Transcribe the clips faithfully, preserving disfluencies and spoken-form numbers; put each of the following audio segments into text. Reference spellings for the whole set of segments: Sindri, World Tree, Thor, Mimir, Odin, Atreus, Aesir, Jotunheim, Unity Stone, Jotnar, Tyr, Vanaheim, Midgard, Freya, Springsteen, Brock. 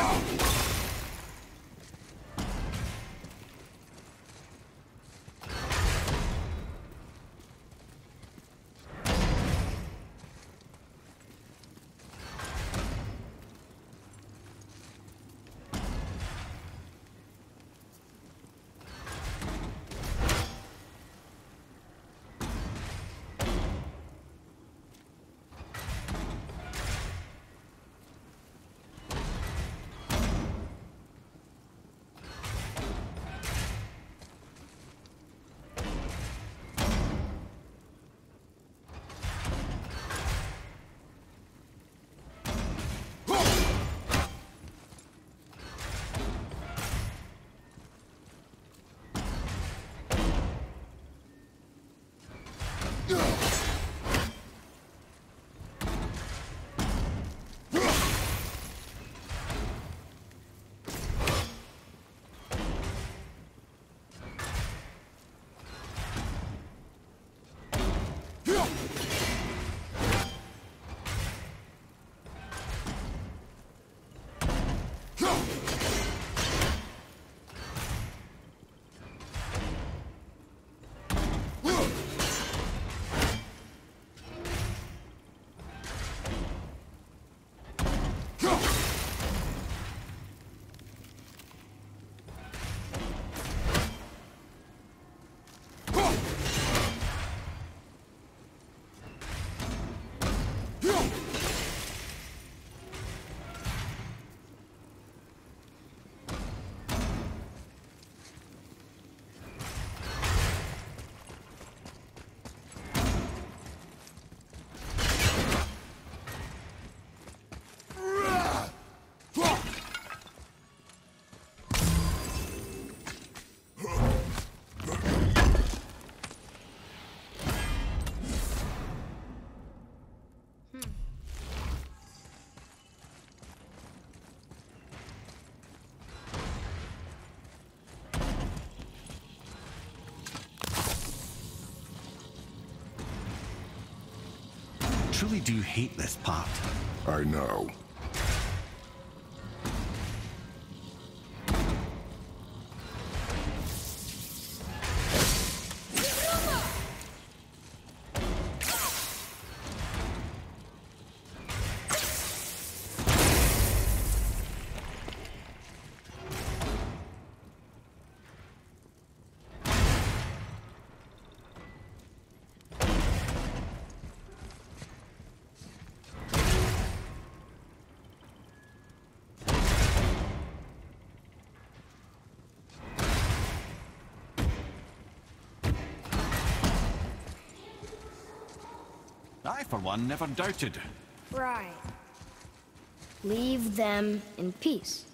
I truly do hate this part. I know. I, for one, never doubted. Right. Leave them in peace.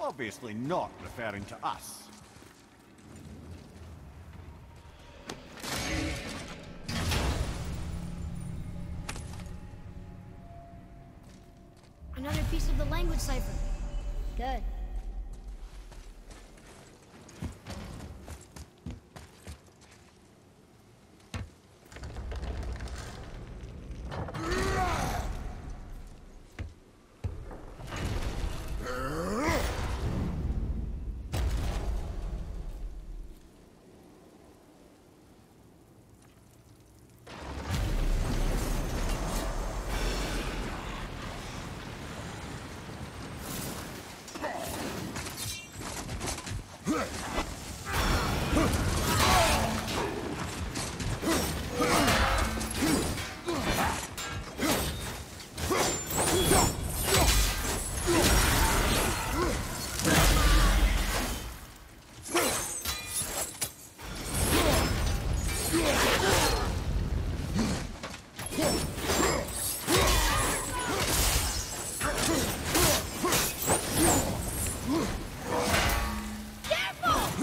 Obviously not referring to us. Another piece of the language cipher. Good. Careful!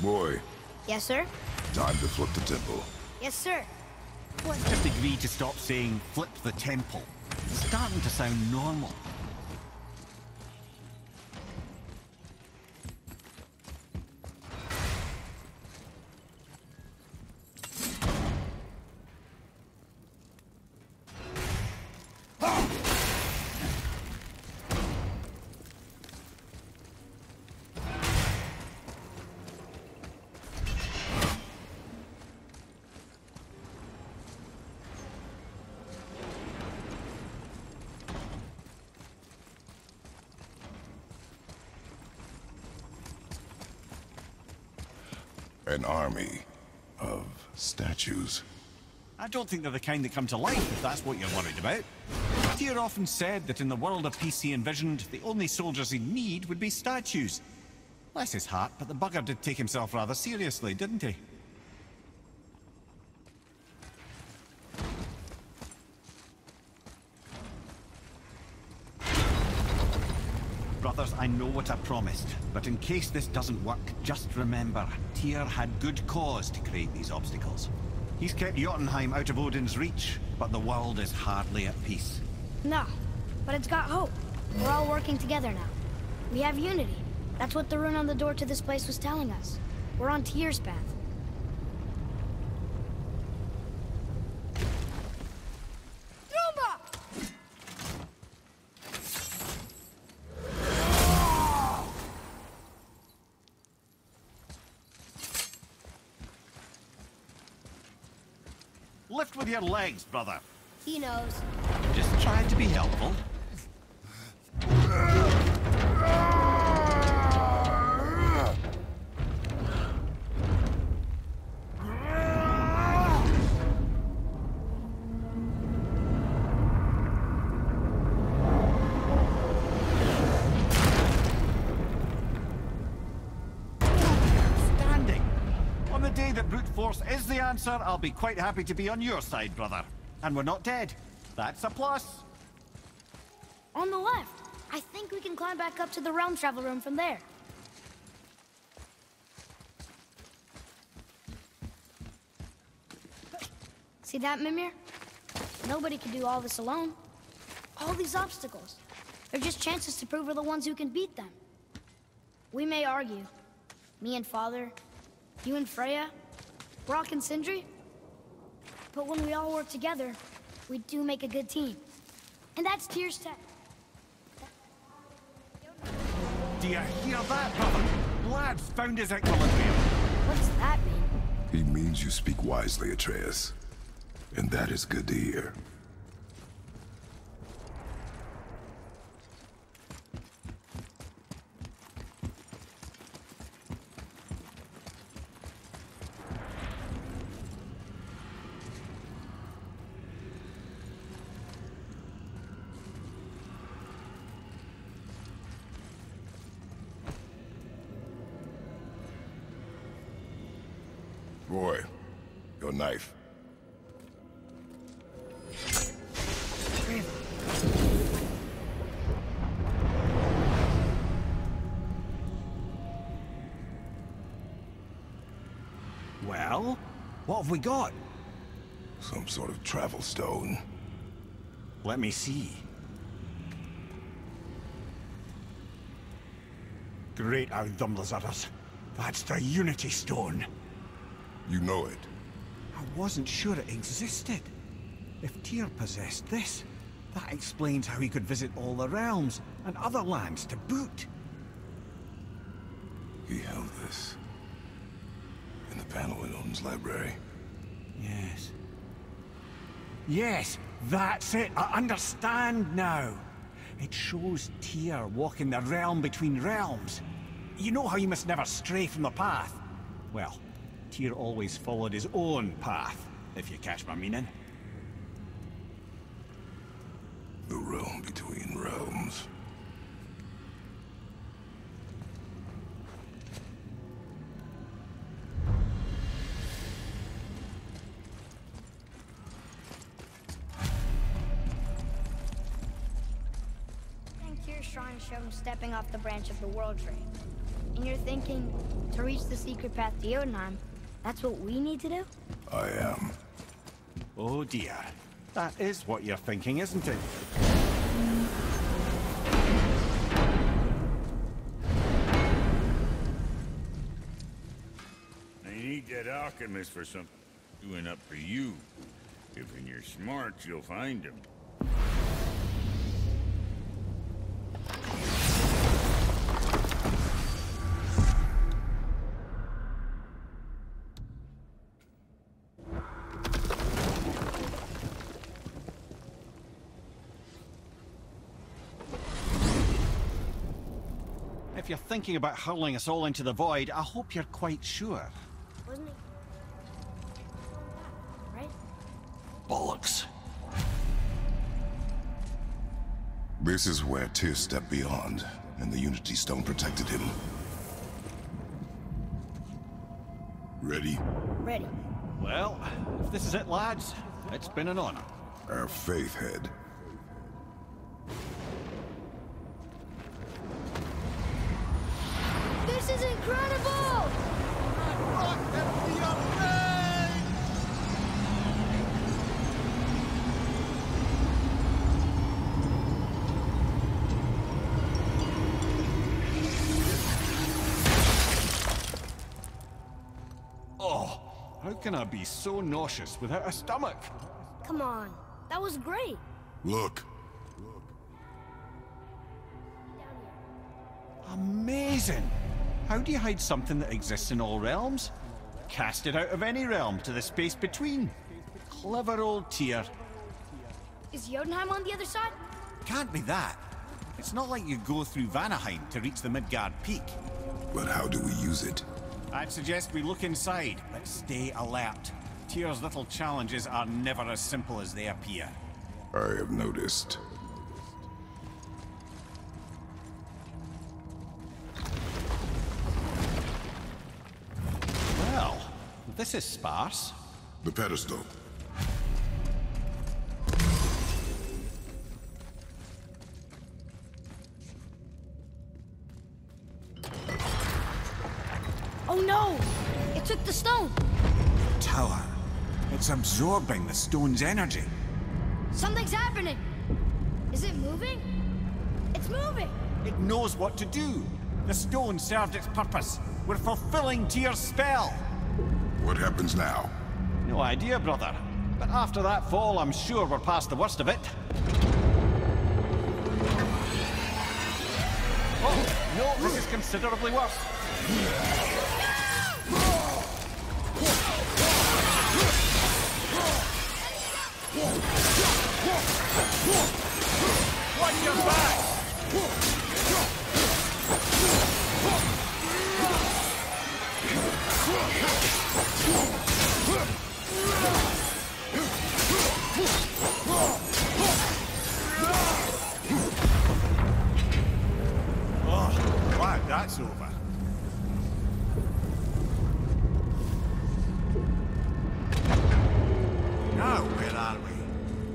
Boy. Yes, sir? Time to flip the temple. Yes, sir. Let's just agree to stop saying flip the temple. It's starting to sound normal. An army of statues. I don't think they're the kind that come to life, if that's what you're worried about. Tyr often said that in the world of peace he envisioned, the only soldiers he'd need would be statues. Bless his heart, but the bugger did take himself rather seriously, didn't he? Brothers, I know what I promised, but in case this doesn't work, just remember, Tyr had good cause to create these obstacles. He's kept Jotunheim out of Odin's reach, but the world is hardly at peace. Nah, but it's got hope. We're all working together now. We have unity. That's what the rune on the door to this place was telling us. We're on Tyr's path. Lift with your legs, brother. He knows. Just try to be helpful. Is the answer, I'll be quite happy to be on your side, brother. And we're not dead. That's a plus. On the left. I think we can climb back up to the realm travel room from there. See that, Mimir? Nobody can do all this alone. All these obstacles. They're just chances to prove we're the ones who can beat them. We may argue. Me and Father, you and Freya, Brock and Sindri. But when we all work together, we do make a good team. And that's Tyr's tech. Do you hear that, brother? Lad's found his equilibrium. What's that mean? He means you speak wisely, Atreus. And that is good to hear. Boy, your knife. Well, what have we got? Some sort of travel stone. Let me see. Great how dumb those others. That's the Unity Stone. You know it. I wasn't sure it existed. If Tyr possessed this, that explains how he could visit all the realms and other lands to boot. He held this in the panel in Odin's library. Yes. Yes, that's it. I understand now. It shows Tyr walking the realm between realms. You know how you must never stray from the path. Well, Tyr always followed his own path, if you catch my meaning. The realm between realms. And Tyr's shrine showed him stepping off the branch of the World Tree. And you're thinking, to reach the secret path to Jotunheim, that's what we need to do? I am. Oh dear. That is what you're thinking, isn't it? I need that alchemist for something doing up for you. If when you're smart, you'll find him. If you're thinking about hurling us all into the void, I hope you're quite sure. Wasn't it? Right? Bollocks. This is where Tyr stepped beyond, and the Unity Stone protected him. Ready? Ready. Well, if this is it, lads, it's been an honor. Our faith head. This is incredible! Rock them feet up, oh, how can I be so nauseous without a stomach? Come on, that was great. Look. Look. Amazing! How do you hide something that exists in all realms? Cast it out of any realm to the space between. Clever old Tyr. Is Jotunheim on the other side? Can't be that. It's not like you go through Vanaheim to reach the Midgard peak. But how do we use it? I'd suggest we look inside, but stay alert. Tyr's little challenges are never as simple as they appear. I have noticed. This is sparse. The pedestal. Oh no! It took the stone! Tower. It's absorbing the stone's energy. Something's happening. Is it moving? It's moving. It knows what to do. The stone served its purpose. We're fulfilling Tyr's spell. What happens now? No idea, brother. But after that fall, I'm sure we're past the worst of it. Oh, no, this is considerably worse. Watch your back! Oh, wow, that's over. Now, where are we?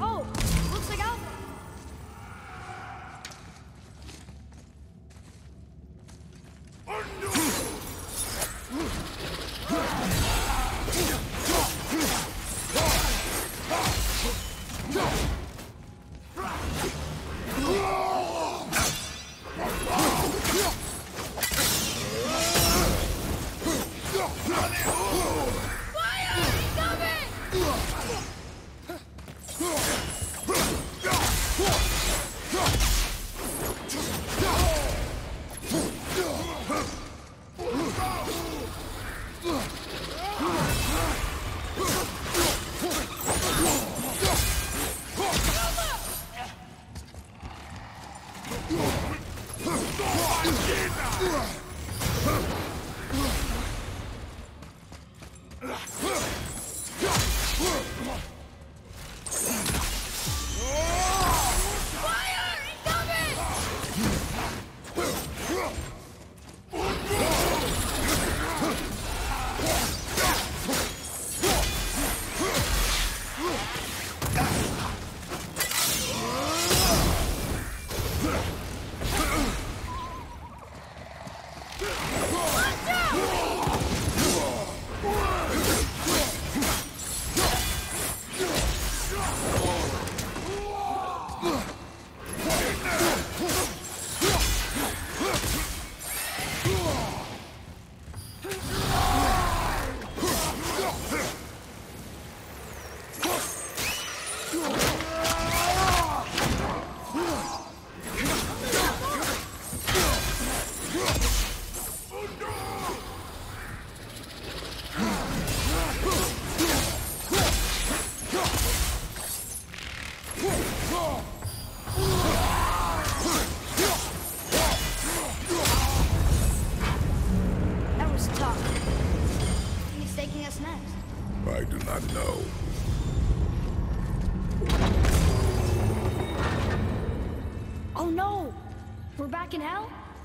Oh, looks like Alpha. Oh, no.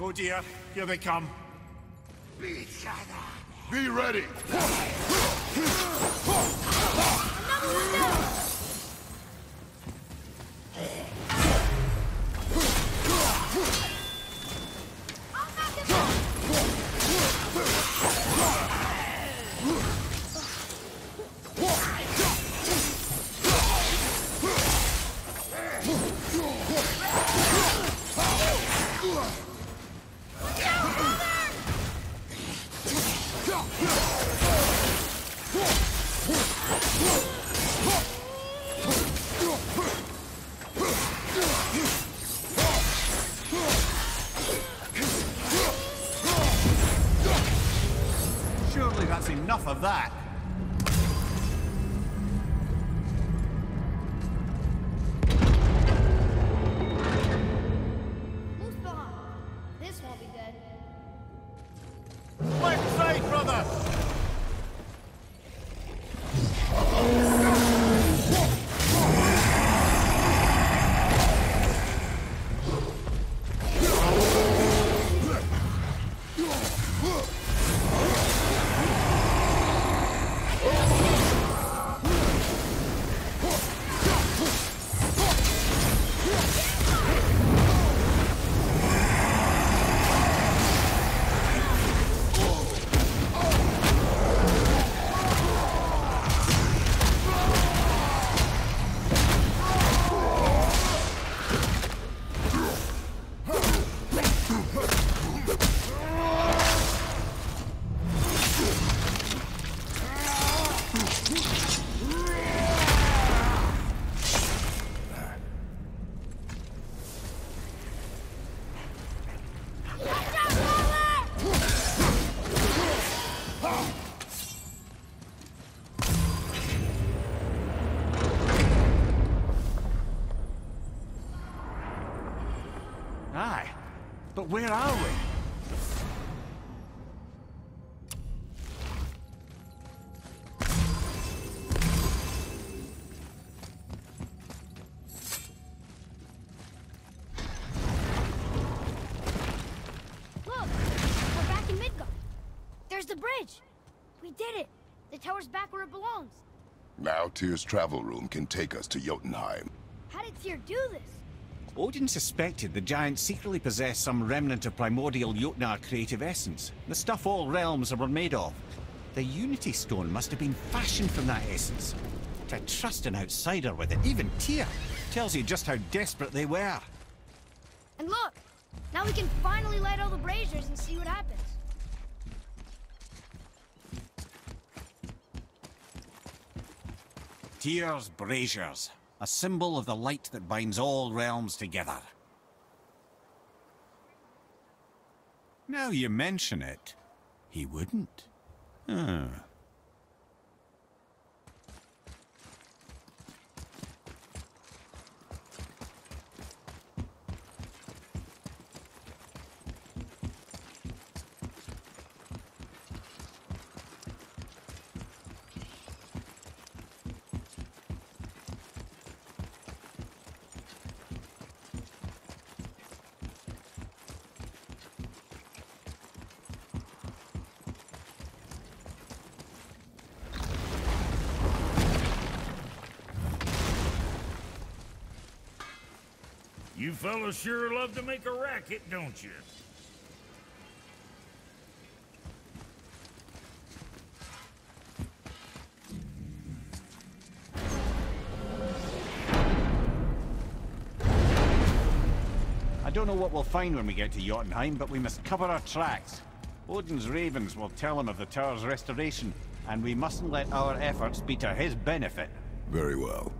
Oh dear, here they come. Each other. Be ready! Another one down! Of that. Who's behind? This won't be dead. Left side, brother! But where are we? Now Tyr's travel room can take us to Jotunheim. How did Tyr do this? Odin suspected the giants secretly possessed some remnant of primordial Jotnar creative essence, the stuff all realms are made of. The Unity Stone must have been fashioned from that essence. To trust an outsider with it, even Tyr, tells you just how desperate they were. And look! Now we can finally light all the braziers and see what happens. Tyr's braziers, a symbol of the light that binds all realms together. Now you mention it, he wouldn't. Huh. You fellas sure love to make a racket, don't you? I don't know what we'll find when we get to Jotunheim, but we must cover our tracks. Odin's ravens will tell him of the tower's restoration, and we mustn't let our efforts be to his benefit. Very well.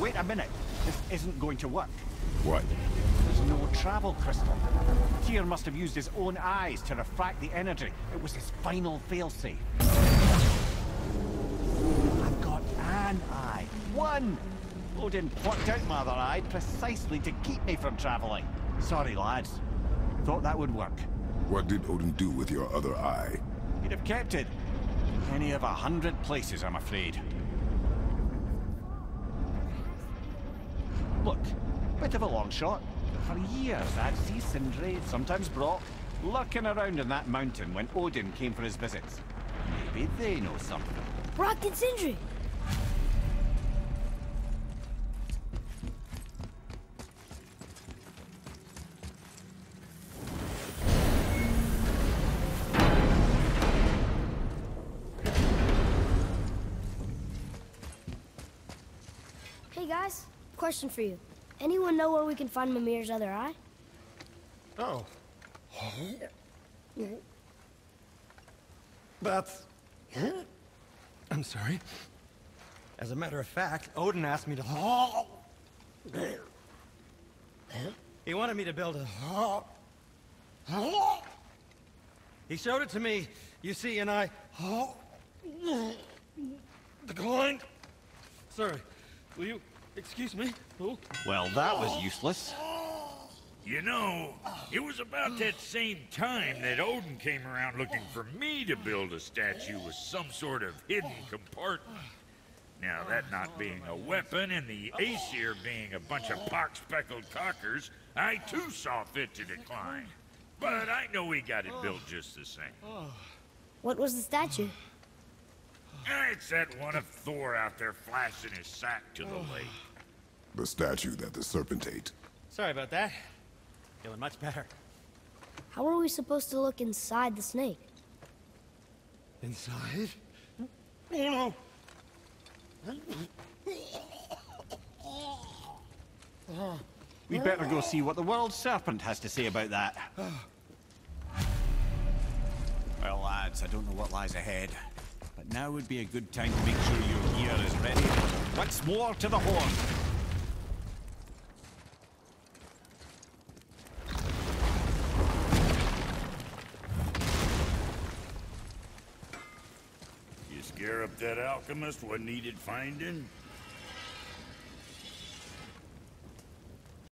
Wait a minute. This isn't going to work. What? There's no travel crystal. Tyr must have used his own eyes to refract the energy. It was his final failsafe. I've got an eye. One! Odin plucked out my other eye precisely to keep me from traveling. Sorry, lads. Thought that would work. What did Odin do with your other eye? He'd have kept it. Any of a hundred places, I'm afraid. Look, bit of a long shot. For years I'd see Sindri, sometimes Brock, lurking around in that mountain when Odin came for his visits. Maybe they know something. Brock and Sindri! Hey guys. Question for you. Anyone know where we can find Mimir's other eye? Oh. That's... I'm sorry. As a matter of fact, Odin asked me to... He wanted me to build a... He showed it to me, you see, and I... Declined. Sorry. Will you... Excuse me? Oh. Well, that was useless. You know, it was about that same time that Odin came around looking for me to build a statue with some sort of hidden compartment. Now, that not being a weapon and the Aesir being a bunch of pock-speckled cockers, I too saw fit to decline. But I know we got it built just the same. What was the statue? It's that one of Thor out there flashing his sack to the lake. The statue that the serpent ate. Sorry about that. Feeling much better. How are we supposed to look inside the snake? Inside? Oh no! We'd better go see what the World Serpent has to say about that. Well, lads, I don't know what lies ahead, but now would be a good time to make sure your gear is ready. Once more to the horn! That alchemist what needed finding?